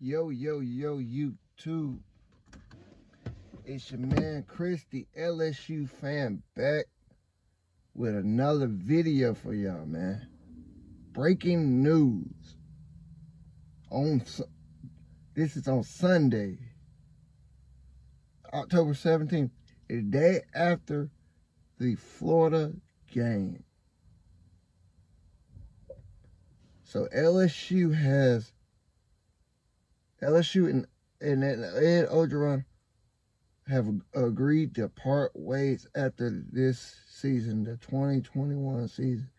Yo, yo, yo, YouTube. It's your man, Chris, the LSU fan, back with another video for y'all, man. Breaking news. This is on Sunday, October 17th, the day after the Florida game. So LSU and Ed Orgeron have agreed to part ways after this season, the 2021 season.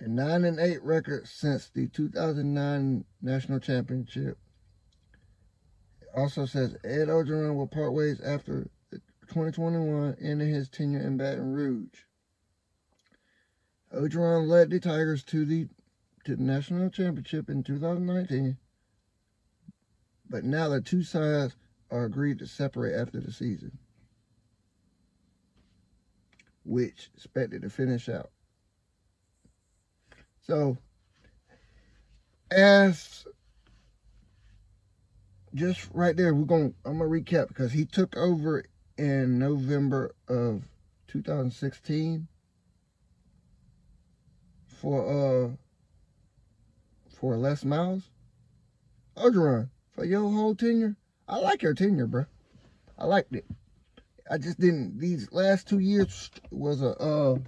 A 9-8 record since the 2009 National Championship. It also says Ed Orgeron will part ways after 2021, ending his tenure in Baton Rouge. Orgeron led the Tigers to the National Championship in 2019. But now the two sides are agreed to separate after the season, which expected to finish out. So, as just right there, I'm gonna recap, because he took over in November of 2016 for Les Miles. Orgeron, for your whole tenure, I like your tenure, bro. I liked it. I just didn't. These last 2 years was a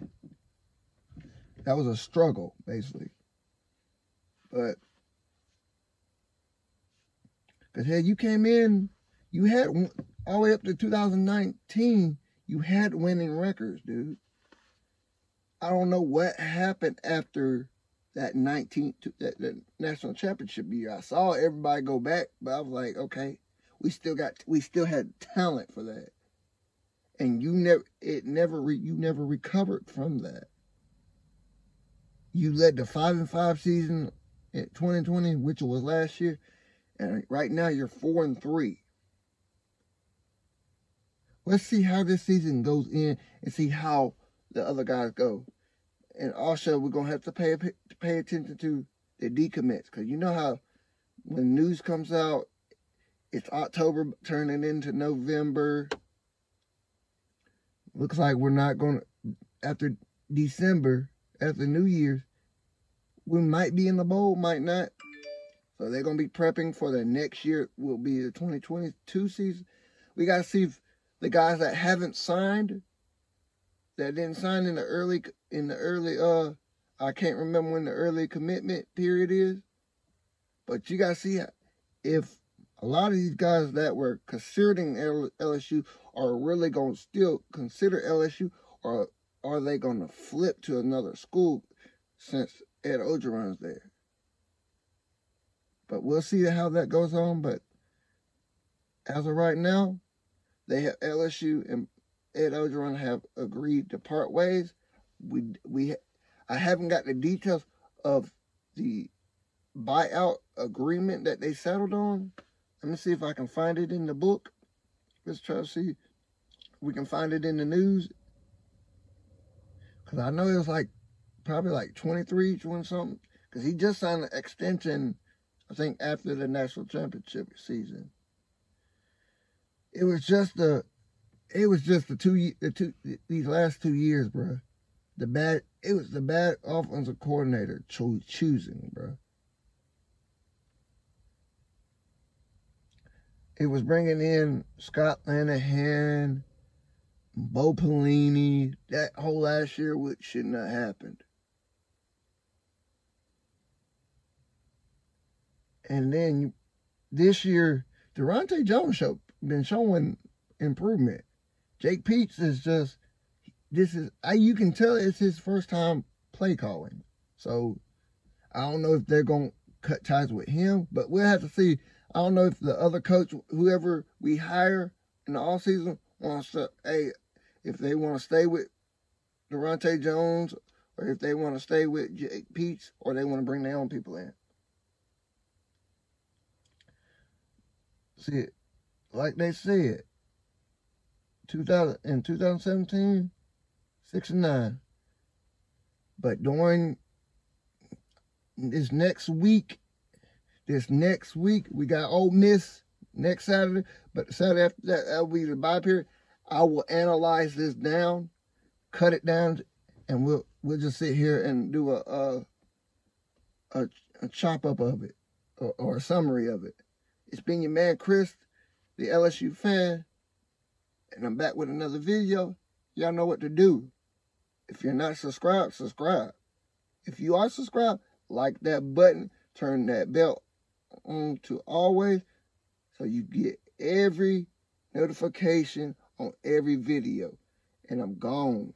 struggle, basically. But because, hey, you came in, you had all the way up to 2019, you had winning records, dude. I don't know what happened after that that National Championship year. I saw everybody go back, but I was like, okay, we still had talent for that, and you never recovered from that. You led the 5-5 season in 2020, which was last year, and right now you're 4-3. Let's see how this season goes in and see how the other guys go. And also, we're gonna have to pay attention to the decommits, because you know how when news comes out, it's October turning into November. Looks like we're not gonna, after December, after New Year's, we might be in the bowl, might not. So they're going to be prepping for the next year, will be the 2022 season. We got to see if the guys that haven't signed, that didn't sign in the early, I can't remember when the early commitment period is. But you got to see if a lot of these guys that were considering LSU are really going to still consider LSU, or are they going to flip to another school since Ed Orgeron's there? But we'll see how that goes on. But as of right now, they have, LSU and Ed Orgeron have agreed to part ways. I haven't got the details of the buyout agreement that they settled on. Let me see if I can find it in the book. Let's try to see if we can find it in the news. I know it was probably 23, 20 something, because he just signed an extension, I think, after the National Championship season. It was just these last 2 years, bro. It was the bad offensive coordinator choosing, bro. It was bringing in Scott Linehan, Bo Pelini, that whole last year, which should not have happened. And then this year, Durante Jones been showing improvement. Jake Peetz is just, you can tell it's his first time play calling. So I don't know if they're going to cut ties with him, but we'll have to see. I don't know if the other coach, whoever we hire in the offseason, if they want to stay with Durante Jones, or if they want to stay with Jake Peetz, or they want to bring their own people in. See, like they said, 2017, 6-9. But during this next week, This next week, we got Ole Miss next Saturday, but Saturday after that, that'll be the bye period. I will analyze this down, cut it down, and we'll just sit here and do a chop up of it or a summary of it. It's been your man Chris, the LSU fan, and I'm back with another video. Y'all know what to do. If you're not subscribed, subscribe. If you are subscribed, like that button, turn that bell on to always so you get every notification on every video. And I'm gone.